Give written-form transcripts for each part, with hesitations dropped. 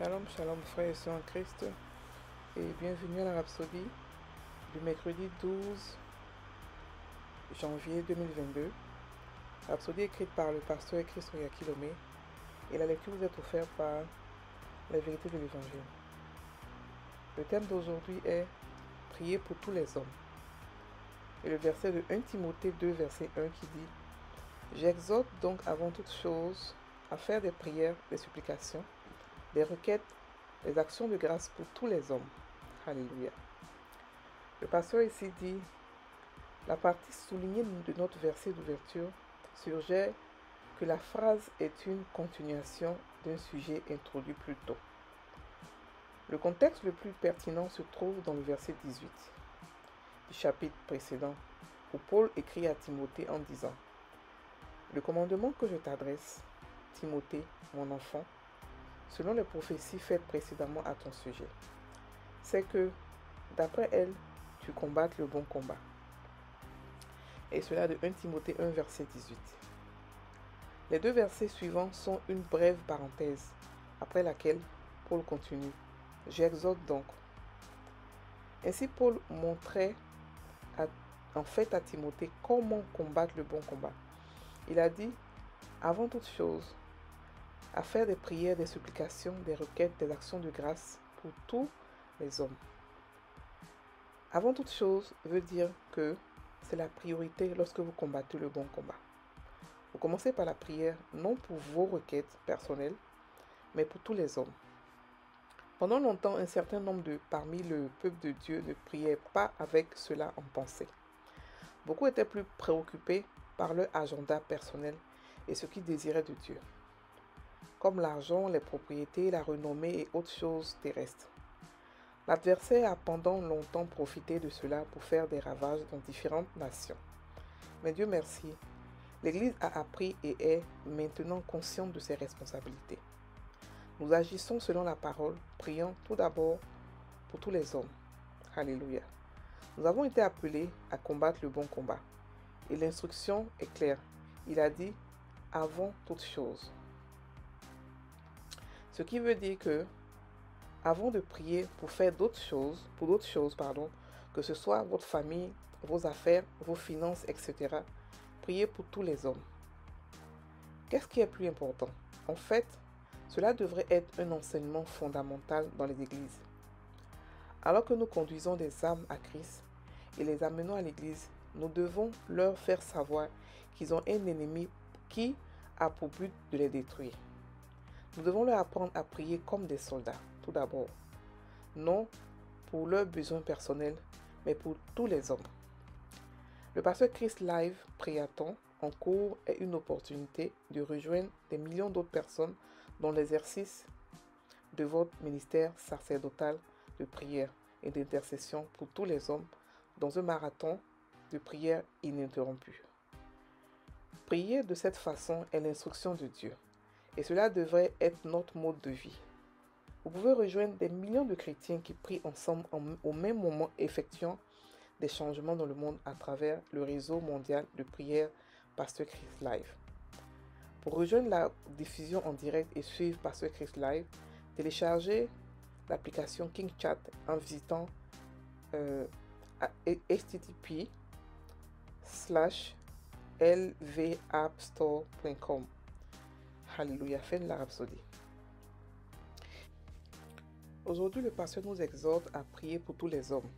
Shalom, shalom frères et sœurs en Christ et bienvenue à la Rhapsodie du mercredi 12 janvier 2022. Rhapsodie écrite par le pasteur Chris Oyakhilome et la lecture vous est offerte par la vérité de l'évangile. Le thème d'aujourd'hui est « Prier pour tous les hommes » et le verset de 1 Timothée 2, verset 1 qui dit « J'exhorte donc avant toute chose à faire des prières, des supplications, des requêtes, des actions de grâce pour tous les hommes. » Alléluia. Le pasteur ici dit, la partie soulignée de notre verset d'ouverture suggère que la phrase est une continuation d'un sujet introduit plus tôt. Le contexte le plus pertinent se trouve dans le verset 18 du chapitre précédent, où Paul écrit à Timothée en disant « Le commandement que je t'adresse, Timothée, mon enfant, selon les prophéties faites précédemment à ton sujet, c'est que, d'après elles, tu combattes le bon combat. » Et cela de 1 Timothée 1, verset 18. Les deux versets suivants sont une brève parenthèse, après laquelle Paul continue. « J'exhorte donc. » Ainsi, Paul montrait à Timothée comment combattre le bon combat. Il a dit, avant toute chose, à faire des prières, des supplications, des requêtes, des actions de grâce pour tous les hommes. Avant toute chose veut dire que c'est la priorité lorsque vous combattez le bon combat. Vous commencez par la prière, non pour vos requêtes personnelles, mais pour tous les hommes. Pendant longtemps, un certain nombre parmi le peuple de Dieu ne priaient pas avec cela en pensée. Beaucoup étaient plus préoccupés par leur agenda personnel et ce qu'ils désiraient de Dieu, comme l'argent, les propriétés, la renommée et autres choses terrestres. L'adversaire a pendant longtemps profité de cela pour faire des ravages dans différentes nations. Mais Dieu merci, l'Église a appris et est maintenant consciente de ses responsabilités. Nous agissons selon la parole, priant tout d'abord pour tous les hommes. Alléluia. Nous avons été appelés à combattre le bon combat. Et l'instruction est claire. Il a dit « avant toute chose ». Ce qui veut dire que, avant de prier pour faire d'autres choses, que ce soit votre famille, vos affaires, vos finances, etc., priez pour tous les hommes. Qu'est-ce qui est plus important? En fait, cela devrait être un enseignement fondamental dans les églises. Alors que nous conduisons des âmes à Christ et les amenons à l'église, nous devons leur faire savoir qu'ils ont un ennemi qui a pour but de les détruire. Nous devons leur apprendre à prier comme des soldats, tout d'abord. Non pour leurs besoins personnels, mais pour tous les hommes. Le pasteur Chris Live PrayAthon en cours est une opportunité de rejoindre des millions d'autres personnes dans l'exercice de votre ministère sacerdotal de prière et d'intercession pour tous les hommes dans un marathon de prière ininterrompue. Prier de cette façon est l'instruction de Dieu. Et cela devrait être notre mode de vie. Vous pouvez rejoindre des millions de chrétiens qui prient ensemble au même moment, effectuant des changements dans le monde à travers le réseau mondial de prière Pasteur Chris Live. Pour rejoindre la diffusion en direct et suivre Pasteur Chris Live, téléchargez l'application King Chat en visitant http://lvappstore.com. Alléluia, fin de la rhapsodie. Aujourd'hui, le pasteur nous exhorte à prier pour tous les hommes.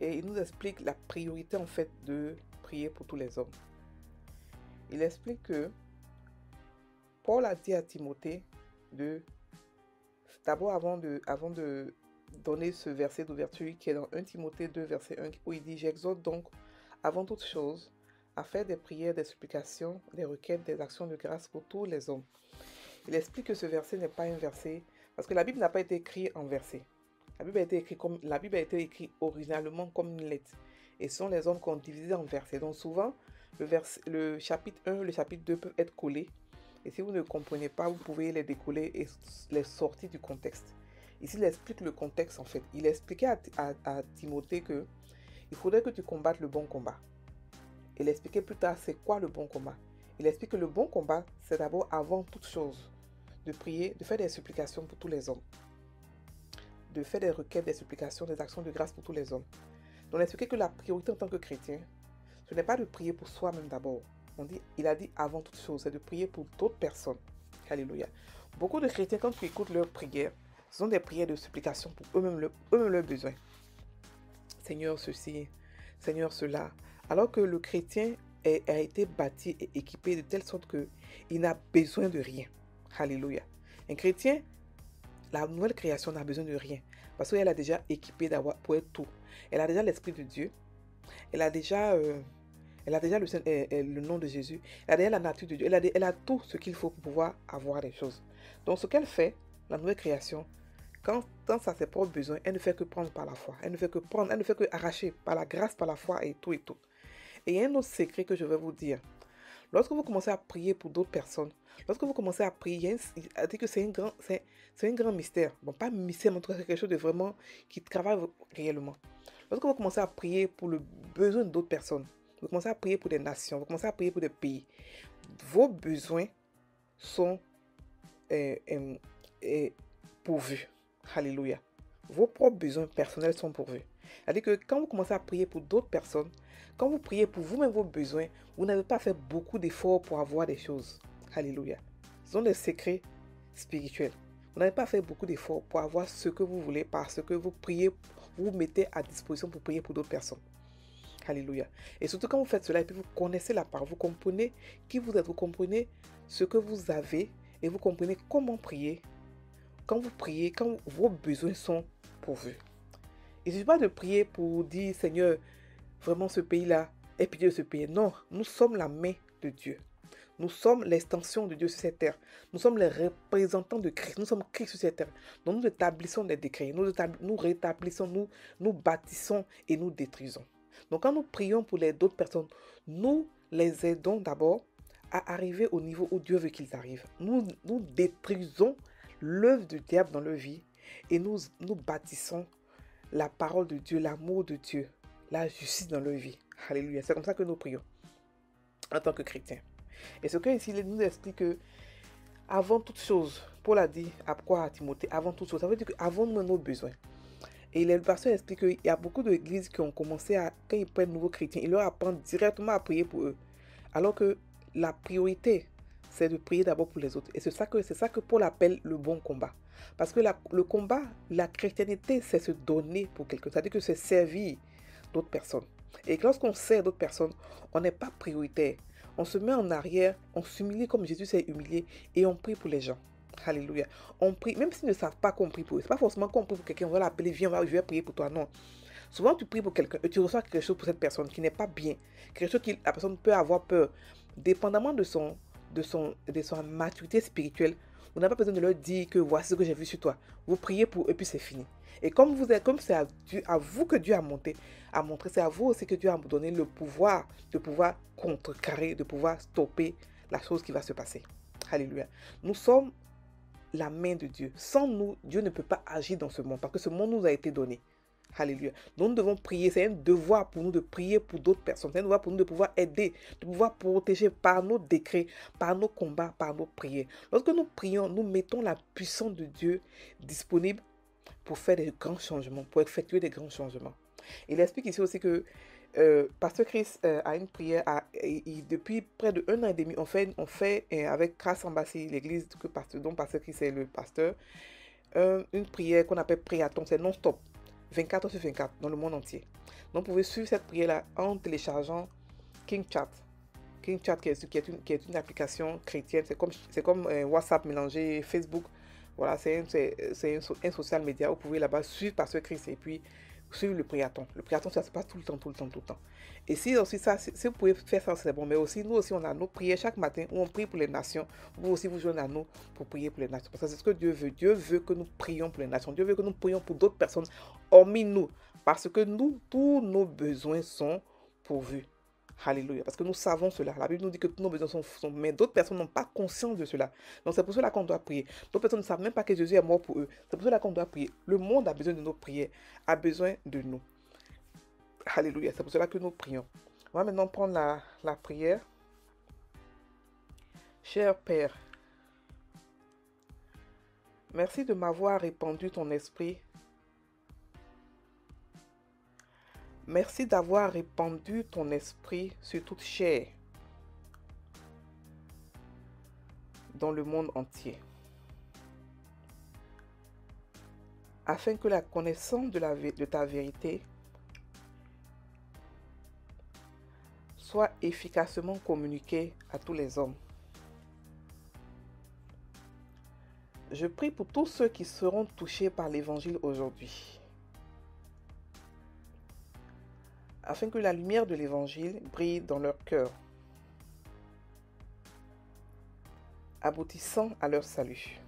Et il nous explique la priorité en fait de prier pour tous les hommes. Il explique que Paul a dit à Timothée d'abord avant de donner ce verset d'ouverture qui est dans 1 Timothée 2, verset 1, où il dit « J'exhorte donc avant toute chose à faire des prières, des supplications, des requêtes, des actions de grâce pour tous les hommes. » Il explique que ce verset n'est pas un verset, parce que la Bible n'a pas été écrite en verset. La Bible a été écrite originalement comme une lettre. Et ce sont les hommes qui ont divisé en versets. Donc souvent, le chapitre 1 et le chapitre 2 peuvent être collés. Et si vous ne comprenez pas, vous pouvez les décoller et les sortir du contexte. Ici, il explique le contexte en fait. Il expliquait à Timothée que il faudrait que tu combattes le bon combat. Il expliquait plus tard c'est quoi le bon combat. Il explique que le bon combat, c'est d'abord avant toute chose. de prier, de faire des supplications pour tous les hommes, de faire des requêtes, des supplications, des actions de grâce pour tous les hommes. Donc, expliquer que la priorité en tant que chrétien, ce n'est pas de prier pour soi-même d'abord. On dit, il a dit avant toute chose, c'est de prier pour d'autres personnes. Alléluia. Beaucoup de chrétiens, quand tu écoutes leurs prières, ce sont des prières de supplication pour eux-mêmes leurs besoins. Seigneur ceci, Seigneur cela. Alors que le chrétien a été bâti et équipé de telle sorte qu'il n'a besoin de rien. Alléluia. Un chrétien, la nouvelle création n'a besoin de rien. Parce qu'elle a déjà équipé pour être tout. Elle a déjà l'Esprit de Dieu. Elle a déjà le nom de Jésus. Elle a déjà la nature de Dieu. Elle a tout ce qu'il faut pour pouvoir avoir des choses. Donc ce qu'elle fait, la nouvelle création, quand ça a ses propres besoins, elle ne fait que prendre par la foi. Elle ne fait que prendre, elle ne fait que arracher par la grâce, par la foi et tout et tout. Et il y a un autre secret que je vais vous dire. Lorsque vous commencez à prier pour d'autres personnes, lorsque vous commencez à prier, il y a c'est un grand mystère. Bon, pas mystère, mais en tout cas, c'est quelque chose de vraiment qui travaille réellement. Lorsque vous commencez à prier pour le besoin d'autres personnes, vous commencez à prier pour des nations, vous commencez à prier pour des pays, vos besoins sont pourvus. Alléluia. Vos propres besoins personnels sont pourvus. C'est-à-dire que quand vous commencez à prier pour d'autres personnes, quand vous priez pour vous-même vos besoins, vous n'avez pas fait beaucoup d'efforts pour avoir des choses. Alléluia. Ce sont des secrets spirituels. Vous n'avez pas fait beaucoup d'efforts pour avoir ce que vous voulez parce que vous priez, vous mettez à disposition pour prier pour d'autres personnes. Alléluia. Et surtout quand vous faites cela et puis vous connaissez la parole, vous comprenez qui vous êtes, vous comprenez ce que vous avez et vous comprenez comment prier. Quand vous priez, quand vos besoins sont pourvus. Il ne suffit pas de prier pour dire, Seigneur, vraiment ce pays-là, aie pitié de ce pays. Non, nous sommes la main de Dieu. Nous sommes l'extension de Dieu sur cette terre. Nous sommes les représentants de Christ. Nous sommes Christ sur cette terre. Donc nous établissons des décrets. Nous rétablissons, nous bâtissons et nous détruisons. Donc quand nous prions pour les d'autres personnes, nous les aidons d'abord à arriver au niveau où Dieu veut qu'ils arrivent. Nous détruisons l'œuvre du diable dans leur vie et nous bâtissons la parole de Dieu, l'amour de Dieu, la justice dans leur vie. Alléluia. C'est comme ça que nous prions en tant que chrétiens. Et ce que ici nous explique que avant toute chose, Paul a dit à quoi à Timothée, avant toute chose, ça veut dire qu'avant nous nos besoins. Et le pasteur explique qu'il y a beaucoup d'églises qui ont commencé à, quand ils prennent de nouveaux chrétiens, ils leur apprennent directement à prier pour eux. Alors que la priorité, c'est de prier d'abord pour les autres. Et c'est ça que Paul appelle le bon combat. Parce que le combat, la chrétienté, c'est se donner pour quelqu'un. C'est-à-dire que c'est servir d'autres personnes. Et lorsqu'on sert d'autres personnes, on n'est pas prioritaire. On se met en arrière, on s'humilie comme Jésus s'est humilié et on prie pour les gens. Alléluia. On prie, même s'ils ne savent pas qu'on prie pour eux. Ce n'est pas forcément qu'on prie pour quelqu'un, on va l'appeler, viens, je vais prier pour toi. Non. Souvent, tu pries pour quelqu'un et tu reçois quelque chose pour cette personne qui n'est pas bien. Quelque chose que la personne peut avoir peur. Dépendamment de son maturité spirituelle, vous n'avez pas besoin de leur dire que voici ce que j'ai vu sur toi. Vous priez pour eux, puis c'est fini. Et comme c'est à vous que Dieu a montré, c'est à vous aussi que Dieu a donné le pouvoir de pouvoir contrecarrer, de pouvoir stopper la chose qui va se passer. Alléluia. Nous sommes la main de Dieu. Sans nous, Dieu ne peut pas agir dans ce monde parce que ce monde nous a été donné. Alléluia. Donc nous devons prier. C'est un devoir pour nous de prier pour d'autres personnes. C'est un devoir pour nous de pouvoir aider, de pouvoir protéger par nos décrets, par nos combats, par nos prières. Lorsque nous prions, nous mettons la puissance de Dieu disponible pour faire des grands changements, pour effectuer des grands changements. Il explique ici aussi que Pasteur Chris a une prière. Depuis près de 1 an et demi, on fait avec Grâce Embassy, l'église dont Pasteur Chris est le pasteur, une prière qu'on appelle PrayAthon. C'est non-stop. 24 heures sur 24 dans le monde entier. Donc, vous pouvez suivre cette prière-là en téléchargeant King Chat. King Chat qui est une application chrétienne. C'est comme WhatsApp mélangé, Facebook. Voilà, c'est un social media. Vous pouvez là-bas suivre Pasteur Chris et puis suivre le priaton. Le priaton, ça se passe tout le temps. Et si vous pouvez faire ça, c'est bon. Mais aussi, nous aussi, on a nos prières chaque matin où on prie pour les nations. Vous aussi, vous joignez à nous pour prier pour les nations. Parce que c'est ce que Dieu veut. Dieu veut que nous prions pour les nations. Dieu veut que nous prions pour d'autres personnes, hormis nous. Parce que nous, tous nos besoins sont pourvus. Alléluia. Parce que nous savons cela. La Bible nous dit que tous nos besoins sont mais d'autres personnes n'ont pas conscience de cela. Donc c'est pour cela qu'on doit prier. D'autres personnes ne savent même pas que Jésus est mort pour eux. C'est pour cela qu'on doit prier. Le monde a besoin de nos prières, a besoin de nous. Alléluia. C'est pour cela que nous prions. On va maintenant prendre la prière. Cher Père, Merci de m'avoir répandu ton esprit. Merci d'avoir répandu ton esprit sur toute chair dans le monde entier, afin que la connaissance de ta vérité soit efficacement communiquée à tous les hommes. Je prie pour tous ceux qui seront touchés par l'Évangile aujourd'hui, afin que la lumière de l'Évangile brille dans leur cœur, aboutissant à leur salut.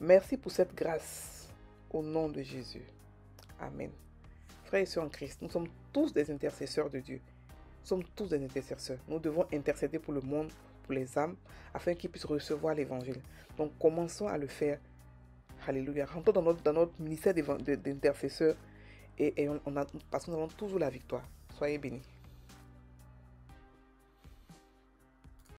Merci pour cette grâce, au nom de Jésus. Amen. Frères et sœurs en Christ, nous sommes tous des intercesseurs de Dieu. Nous sommes tous des intercesseurs. Nous devons intercéder pour le monde, pour les âmes, afin qu'ils puissent recevoir l'Évangile. Donc, commençons à le faire. Alléluia. Rentrons dans notre ministère d'intercesseurs, parce que nous avons toujours la victoire. Soyez bénis.